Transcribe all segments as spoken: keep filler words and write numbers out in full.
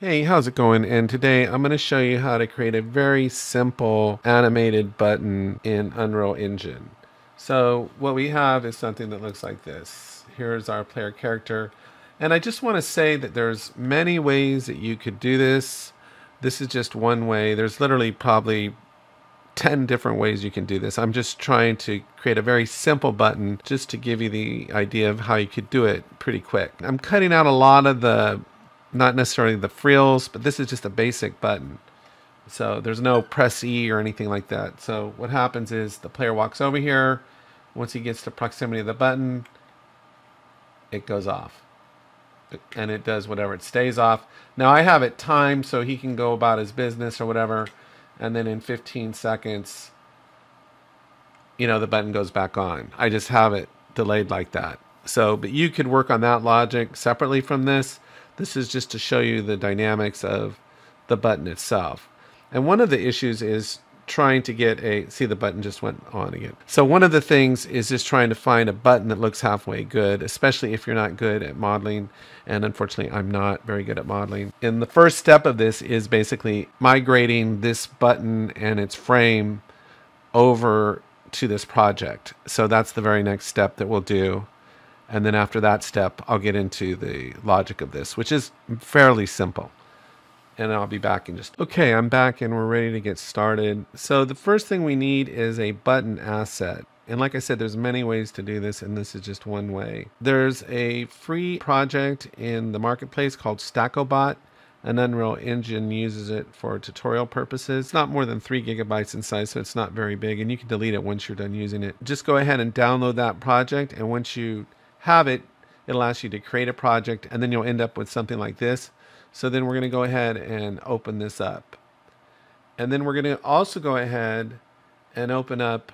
Hey, how's it going? And today I'm going to show you how to create a very simple animated button in Unreal Engine. So what we have is something that looks like this. Here's our player character. And I just want to say that there's many ways that you could do this. This is just one way. There's literally probably ten different ways you can do this. I'm just trying to create a very simple button just to give you the idea of how you could do it pretty quick. I'm cutting out a lot of the not necessarily the frills, but this is just a basic button. So there's no press E or anything like that. So what happens is the player walks over here. Once he gets to proximity of the button, it goes off. And it does whatever. It stays off. Now I have it timed so he can go about his business or whatever. And then in fifteen seconds, you know, the button goes back on. I just have it delayed like that. So, but you could work on that logic separately from this. This is just to show you the dynamics of the button itself. And one of the issues is trying to get a, see the button just went on again. So one of the things is just trying to find a button that looks halfway good, especially if you're not good at modeling. And unfortunately, I'm not very good at modeling. And the first step of this is basically migrating this button and its frame over to this project. So that's the very next step that we'll do. And then after that step, I'll get into the logic of this, which is fairly simple. And I'll be back in just... Okay, I'm back and we're ready to get started. So the first thing we need is a button asset. And like I said, there's many ways to do this, and this is just one way. There's a free project in the marketplace called Stack O Bot, and Unreal Engine uses it for tutorial purposes. It's not more than three gigabytes in size, so it's not very big, and you can delete it once you're done using it. Just go ahead and download that project, and once you have it, it'll ask you to create a project, and then you'll end up with something like this. So then we're going to go ahead and open this up. And then we're going to also go ahead and open up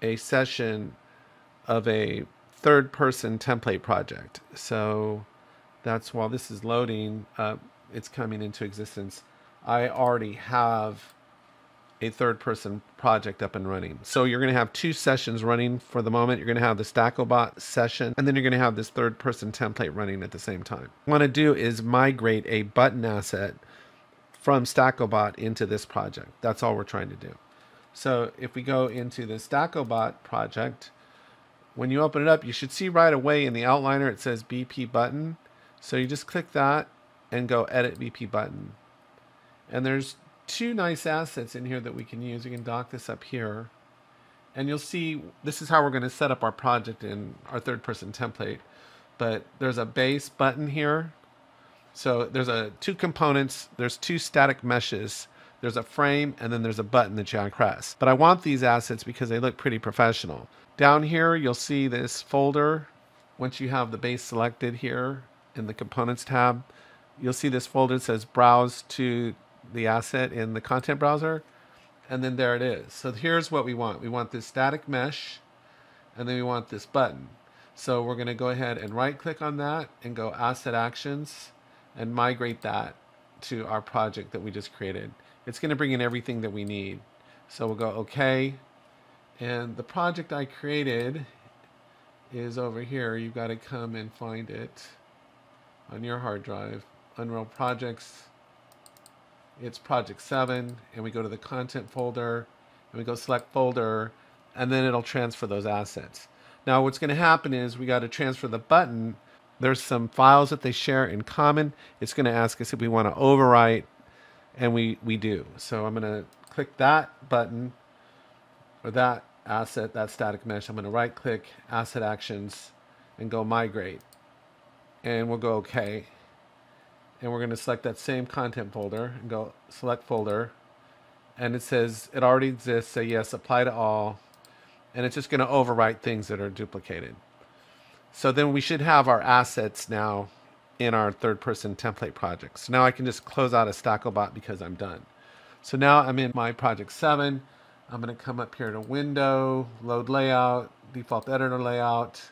a session of a third person template project. So that's while this is loading up, uh, it's coming into existence. I already have a third person project up and running. So you're gonna have two sessions running for the moment. You're gonna have the Stack O Bot session, and then you're gonna have this third person template running at the same time. What I wanna do is migrate a button asset from Stack O Bot into this project. That's all we're trying to do. So if we go into the Stack O Bot project, when you open it up, you should see right away in the outliner, it says B P Button. So you just click that and go edit B P Button. And there's two nice assets in here that we can use. You can dock this up here, and you'll see this is how we're going to set up our project in our third person template. But there's a base button here. So there's a two components. There's two static meshes. There's a frame, and then there's a button that you can press. But I want these assets because they look pretty professional. Down here, you'll see this folder. Once you have the base selected here in the components tab, you'll see this folder that says browse to the asset in the content browser, and then there it is. So here's what we want. We want this static mesh, and then we want this button. So we're going to go ahead and right click on that and go asset actions and migrate that to our project that we just created. It's going to bring in everything that we need. So we'll go okay, and the project I created is over here. You've got to come and find it on your hard drive. Unreal Projects. It's project seven, and we go to the content folder, and we go select folder, and then it'll transfer those assets. Now what's going to happen is we got to transfer the button. There's some files that they share in common. It's going to ask us if we want to overwrite, and we, we do. So I'm going to click that button, or that asset, that static mesh. I'm going to right click, asset actions, and go migrate. And we'll go okay. And we're going to select that same content folder and go select folder, and it says it already exists, say yes, apply to all, and it's just going to overwrite things that are duplicated. So then we should have our assets now in our third person template project. So now I can just close out a Stack O Bot because I'm done. So now I'm in my project seven. I'm going to come up here to window, load layout, default editor layout,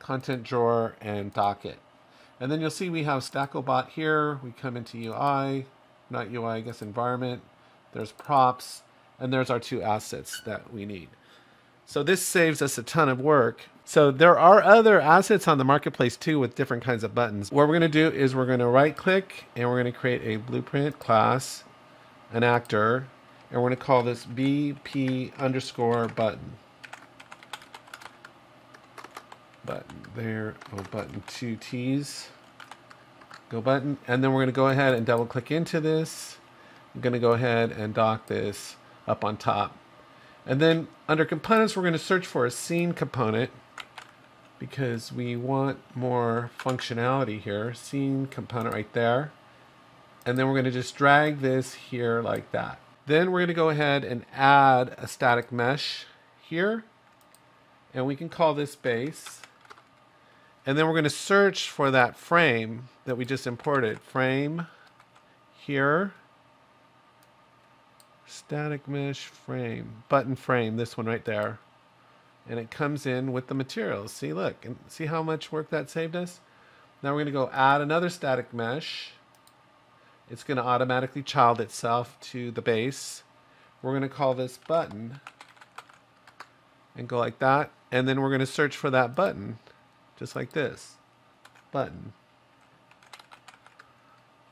content drawer, and docket. And then you'll see we have Stack O Bot here. We come into U I, not U I, I guess environment. There's props, and there's our two assets that we need. So this saves us a ton of work. So there are other assets on the marketplace too with different kinds of buttons. What we're going to do is we're going to right click and we're going to create a blueprint class, an actor, and we're going to call this B P underscore button. Button there, oh button, two T's, go button. And then we're going to go ahead and double click into this. I'm going to go ahead and dock this up on top. And then under components, we're going to search for a scene component, because we want more functionality here. Scene component right there. And then we're going to just drag this here like that. Then we're going to go ahead and add a static mesh here. And we can call this base. And then we're going to search for that frame that we just imported. Frame here. Static mesh frame. Button frame. This one right there. And it comes in with the materials. See, look, and see how much work that saved us? Now we're going to go add another static mesh. It's going to automatically child itself to the base. We're going to call this button and go like that. And then we're going to search for that button, just like this. Button.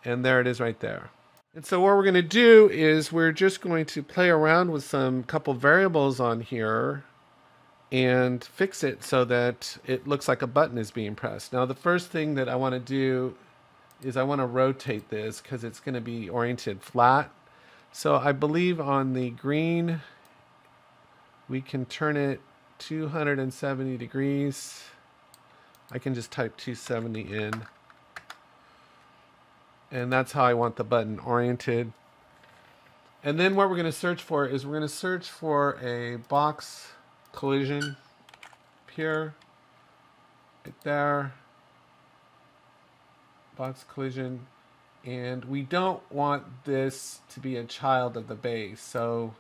And there it is right there. And so what we're going to do is we're just going to play around with some couple variables on here and fix it so that it looks like a button is being pressed. Now the first thing that I want to do is I want to rotate this because it's going to be oriented flat. So I believe on the green we can turn it two hundred seventy degrees. I can just type two seventy in, and that's how I want the button oriented. And then what we're going to search for is we're going to search for a box collision here, right there, box collision, and we don't want this to be a child of the base, so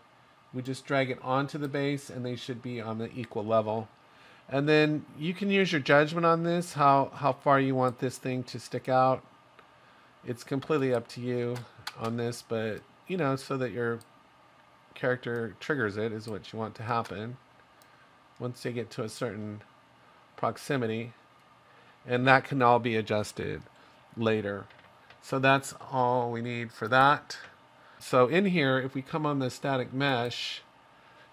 we just drag it onto the base and they should be on the equal level. And then you can use your judgment on this, how, how far you want this thing to stick out. It's completely up to you on this, but you know, so that your character triggers it is what you want to happen. Once they get to a certain proximity, and that can all be adjusted later. So that's all we need for that. So in here, if we come on the static mesh,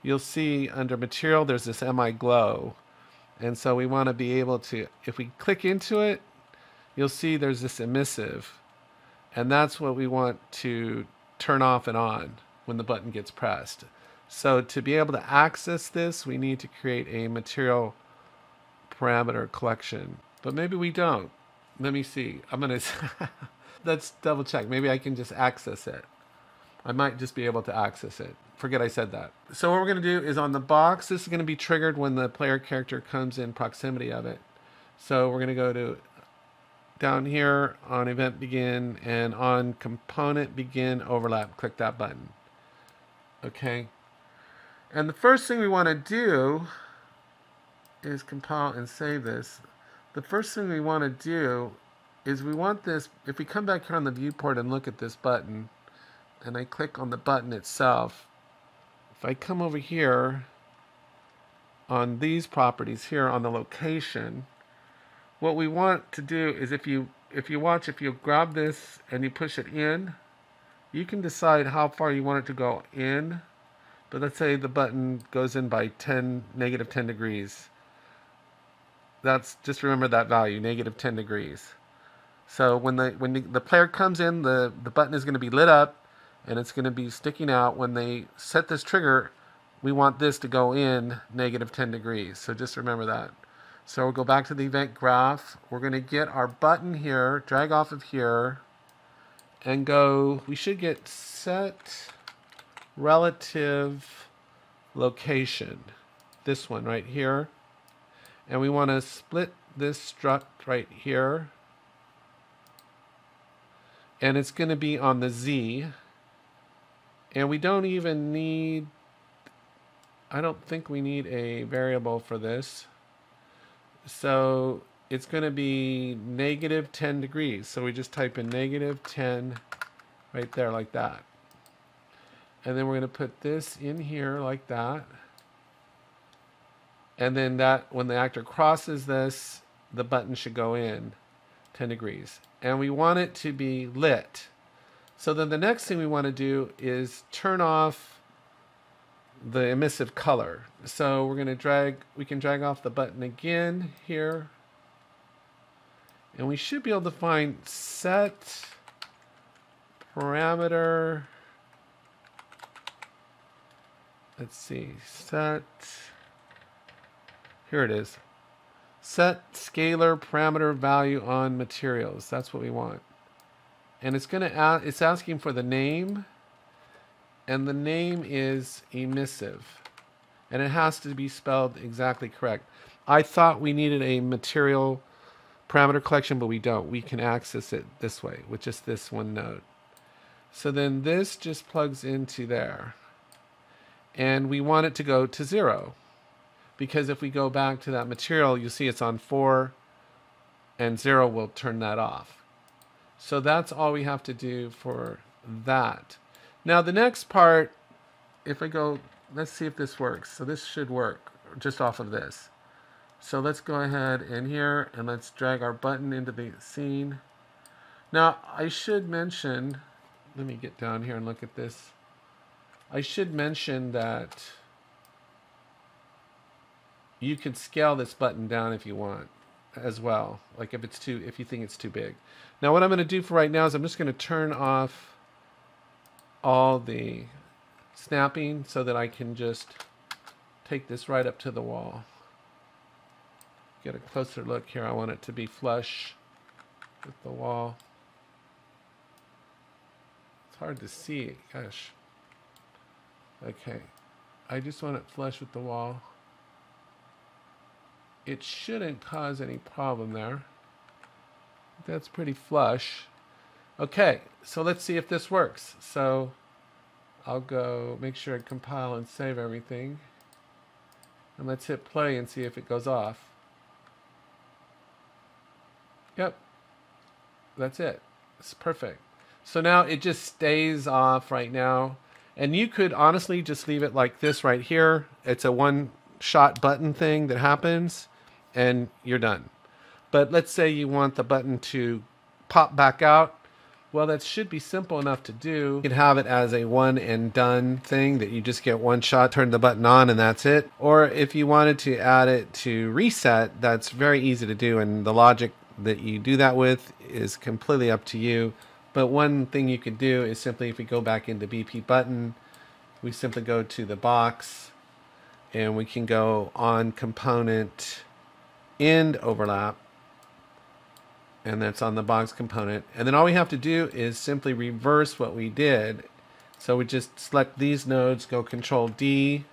you'll see under material, there's this M I glow. And so we want to be able to, if we click into it, you'll see there's this emissive, and that's what we want to turn off and on when the button gets pressed. So to be able to access this, we need to create a material parameter collection. But maybe we don't. Let me see. I'm going to... Let's double check. Maybe I can just access it. I might just be able to access it. Forget I said that. So what we're going to do is on the box, this is going to be triggered when the player character comes in proximity of it. So we're going to go to down here on event begin and on component begin overlap. Click that button. Okay. And the first thing we want to do is compile and save this. The first thing we want to do is we want this, if we come back here on the viewport and look at this button, and I click on the button itself, if I come over here on these properties here on the location, what we want to do is if you, if you watch, if you grab this and you push it in, you can decide how far you want it to go in. But let's say the button goes in by ten, negative ten degrees. That's, just remember that value, negative ten degrees. So when the when the, the player comes in, the, the button is going to be lit up and it's going to be sticking out. When they set this trigger, we want this to go in negative ten degrees. So just remember that. So we'll go back to the event graph. We're going to get our button here, drag off of here, and go, we should get set relative location, this one right here, and we want to split this struct right here, and it's going to be on the Z, and we don't even need, I don't think we need a variable for this, so it's going to be negative ten degrees, so we just type in negative ten right there like that. And then we're going to put this in here like that. And then that when the actor crosses this, the button should go in ten degrees. And we want it to be lit. So then the next thing we want to do is turn off the emissive color. So we're going to drag, we can drag off the button again here. And we should be able to find set parameter. Let's see, set, here it is. Set scalar parameter value on materials. That's what we want. And it's going to ask, it's asking for the name, and the name is emissive, and it has to be spelled exactly correct. I thought we needed a material parameter collection, but we don't. We can access it this way with just this one node. So then this just plugs into there, and we want it to go to zero, because if we go back to that material, you see it's on four, and zero will turn that off. So that's all we have to do for that. Now the next part, if I go, let's see if this works. So this should work just off of this. So let's go ahead in here and let's drag our button into the scene. Now I should mention, let me get down here and look at this. I should mention that you can scale this button down if you want as well. Like if it's too, if you think it's too big. Now what I'm going to do for right now is I'm just going to turn off all the snapping so that I can just take this right up to the wall. Get a closer look here. I want it to be flush with the wall. It's hard to see. Gosh. Okay. I just want it flush with the wall. It shouldn't cause any problem there. That's pretty flush. Okay. So let's see if this works. So I'll go make sure I compile and save everything. And let's hit play and see if it goes off. Yep, that's it. It's perfect. So now it just stays off right now. And you could honestly just leave it like this right here. It's a one-shot button thing that happens, and you're done. But let's say you want the button to pop back out. Well, that should be simple enough to do. You could have it as a one-and-done thing that you just get one shot, turn the button on, and that's it. Or if you wanted to add it to reset, that's very easy to do, and the logic that you do that with is completely up to you. But one thing you could do is simply, if we go back into B P button, we simply go to the box and we can go on component end overlap, and that's on the box component. And then all we have to do is simply reverse what we did. So we just select these nodes, go control D.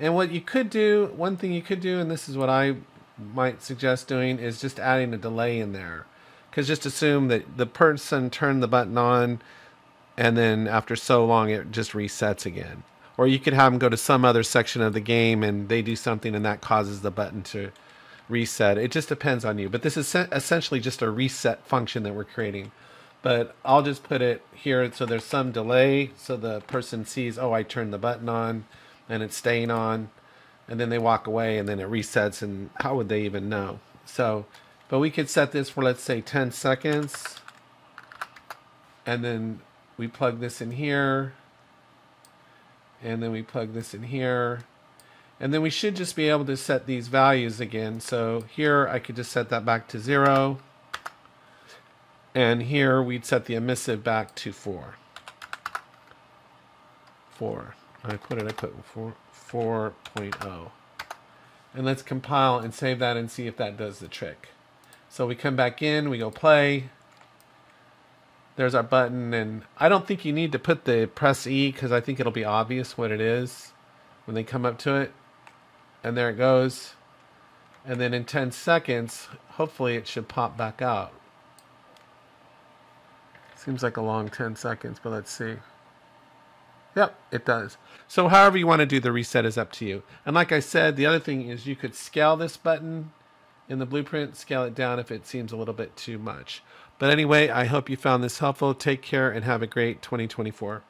And what you could do, one thing you could do, and this is what I might suggest doing, is just adding a delay in there, because just assume that the person turned the button on and then after so long it just resets again. Or you could have them go to some other section of the game and they do something and that causes the button to reset. It just depends on you, but this is essentially just a reset function that we're creating. But I'll just put it here so there's some delay, so the person sees, oh, I turned the button on and it's staying on. And then they walk away and then it resets, and how would they even know? So, but we could set this for, let's say, ten seconds. And then we plug this in here. And then we plug this in here. And then we should just be able to set these values again. So here I could just set that back to zero. And here we'd set the emissive back to four. Four. I put it, I put four. four point oh. And let's compile and save that and see if that does the trick. So we come back in, we go play. There's our button, and I don't think you need to put the press E because I think it'll be obvious what it is when they come up to it. And there it goes. And then in ten seconds, hopefully it should pop back out. Seems like a long ten seconds, but let's see. Yep, it does. So however you want to do the reset is up to you. And like I said, the other thing is you could scale this button in the blueprint, scale it down if it seems a little bit too much. But anyway, I hope you found this helpful. Take care and have a great twenty twenty-four.